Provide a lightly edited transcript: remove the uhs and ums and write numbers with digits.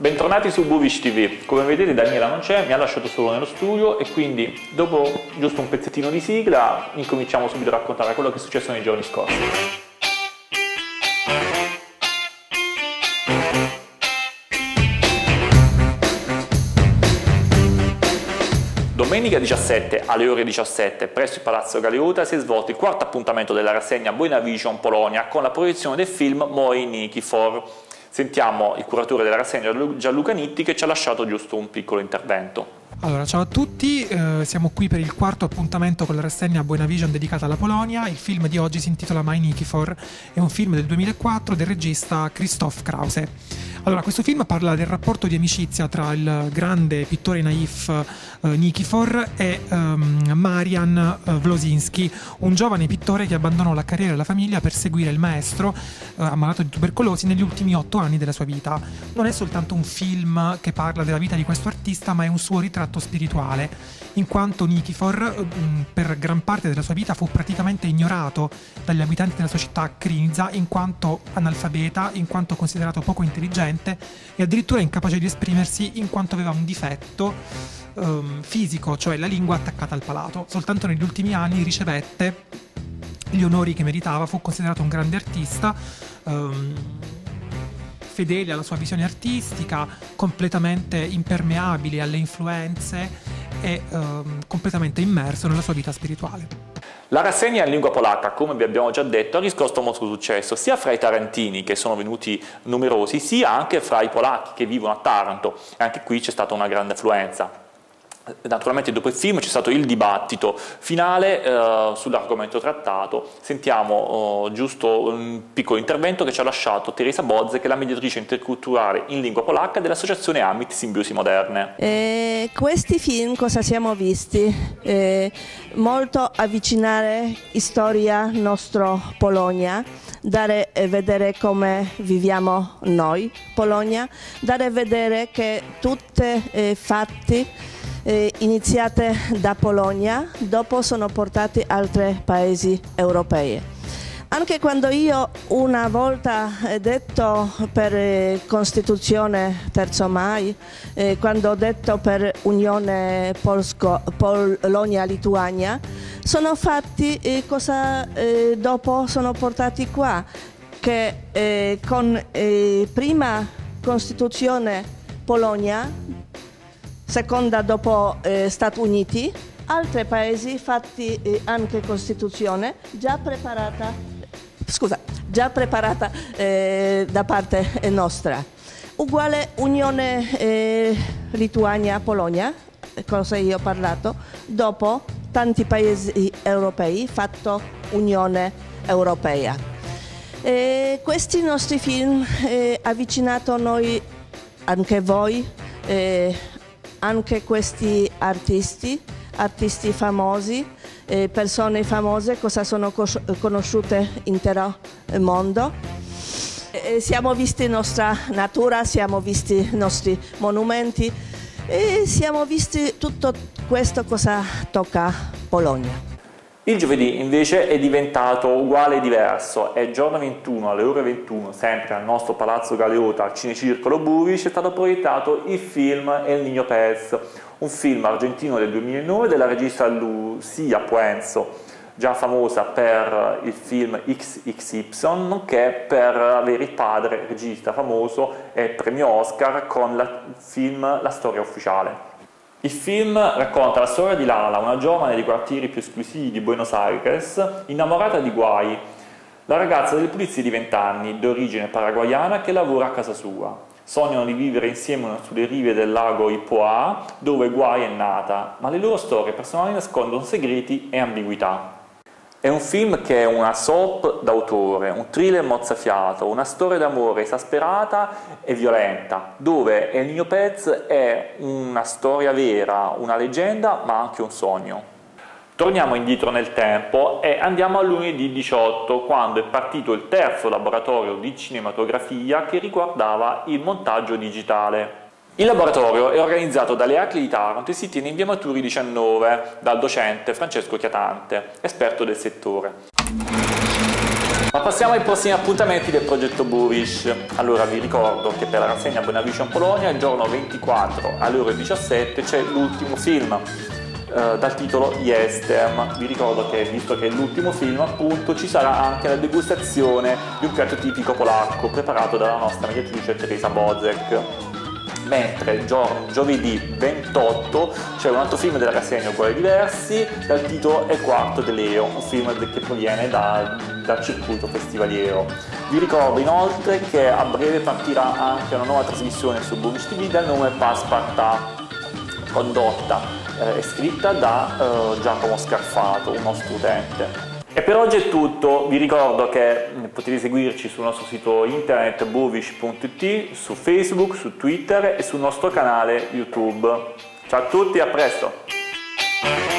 Bentornati su Buvisc TV. Come vedete Daniela non c'è, mi ha lasciato solo nello studio e quindi dopo giusto un pezzettino di sigla incominciamo subito a raccontare quello che è successo nei giorni scorsi. Domenica 17 alle ore 17 presso il Palazzo Galeuta si è svolto il quarto appuntamento della rassegna Buena Vision Polonia con la proiezione del film Mój Nikifor. Sentiamo il curatore della rassegna Gianluca Nitti che ci ha lasciato giusto un piccolo intervento. Allora, ciao a tutti, siamo qui per il quarto appuntamento con la rassegna Buena Vision dedicata alla Polonia. Il film di oggi si intitola Mój Nikifor, è un film del 2004 del regista Christoph Krause. Allora, questo film parla del rapporto di amicizia tra il grande pittore naif Nikifor e Marian Wlosinski, un giovane pittore che abbandonò la carriera e la famiglia per seguire il maestro ammalato di tubercolosi negli ultimi 8 anni della sua vita. Non è soltanto un film che parla della vita di questo artista, ma è un suo ritratto spirituale, in quanto Nikifor per gran parte della sua vita fu praticamente ignorato dagli abitanti della sua città Krinza, in quanto analfabeta, in quanto considerato poco intelligente e addirittura incapace di esprimersi, in quanto aveva un difetto fisico, cioè la lingua attaccata al palato. Soltanto negli ultimi anni ricevette gli onori che meritava, fu considerato un grande artista, fedele alla sua visione artistica, completamente impermeabile alle influenze e completamente immerso nella sua vita spirituale. La rassegna in lingua polacca, come vi abbiamo già detto, ha riscosso molto successo sia fra i tarantini, che sono venuti numerosi, sia anche fra i polacchi che vivono a Taranto, e anche qui c'è stata una grande affluenza. Naturalmente dopo il film c'è stato il dibattito finale sull'argomento trattato. Sentiamo giusto un piccolo intervento che ci ha lasciato Teresa Bozze, che è la mediatrice interculturale in lingua polacca dell'associazione Amit Simbiosi Moderne. Questi film cosa siamo visti? Molto avvicinare storia nostra Polonia, dare a vedere come viviamo noi Polonia, dare a vedere che tutti i fatti iniziate da Polonia, dopo sono portati altri paesi europei. Anche quando io una volta ho detto per Costituzione 3 maggio, quando ho detto per Unione Polonia-Lituania, sono fatti cosa dopo sono portati qua, che con prima Costituzione Polonia, seconda dopo Stati Uniti, altri paesi fatti anche Costituzione già preparata da parte nostra. Uguale Unione Lituania-Polonia, cosa io ho parlato, dopo tanti paesi europei fatto Unione Europea. Questi nostri film avvicinato noi, anche voi, anche questi artisti famosi, persone famose, cosa sono conosciute intero mondo. Siamo visti nostra natura, siamo visti nostri monumenti e siamo visti tutto questo cosa tocca Polonia. Il giovedì invece è diventato uguale e diverso, è giorno 21 alle ore 21, sempre al nostro Palazzo Galeuta, al Cinecircolo Buvis, è stato proiettato il film El Nino Pez, un film argentino del 2009 della regista Lucia Puenzo, già famosa per il film XXY, nonché per avere il padre regista famoso e premio Oscar con il film La Storia Ufficiale. Il film racconta la storia di Lala, una giovane dei quartieri più esclusivi di Buenos Aires, innamorata di Guay, la ragazza delle pulizie di 20 anni, d'origine paraguayana, che lavora a casa sua. Sognano di vivere insieme sulle rive del lago Ipoa, dove Guay è nata, ma le loro storie personali nascondono segreti e ambiguità. È un film che è una soap d'autore, un thriller mozzafiato, una storia d'amore esasperata e violenta, dove El Nino Pez è una storia vera, una leggenda, ma anche un sogno. Torniamo indietro nel tempo e andiamo a lunedì 18, quando è partito il terzo laboratorio di cinematografia che riguardava il montaggio digitale. Il laboratorio è organizzato dalle Acli di Taranto e si tiene in via Maturi 19 dal docente Francesco Chiatante, esperto del settore. Ma passiamo ai prossimi appuntamenti del progetto Buvisc. Allora vi ricordo che per la rassegna Buena Vision Polonia il giorno 24 alle ore 17 c'è l'ultimo film dal titolo Jestem. Vi ricordo che, visto che è l'ultimo film, appunto, ci sarà anche la degustazione di un piatto tipico polacco preparato dalla nostra mediatrice Teresa Bozze. Mentre giovedì 28 c'è un altro film della rassegna Uguali e Diversi dal titolo E Quarto dell'EO, un film che proviene dal circuito festivaliero. Vi ricordo inoltre che a breve partirà anche una nuova trasmissione su Buvisc TV dal nome Passeparta', condotta e scritta da Giacomo Scarfato, un nostro utente. E per oggi è tutto. Vi ricordo che potete seguirci sul nostro sito internet buvisc.it, su Facebook, su Twitter e sul nostro canale YouTube. Ciao a tutti, a presto!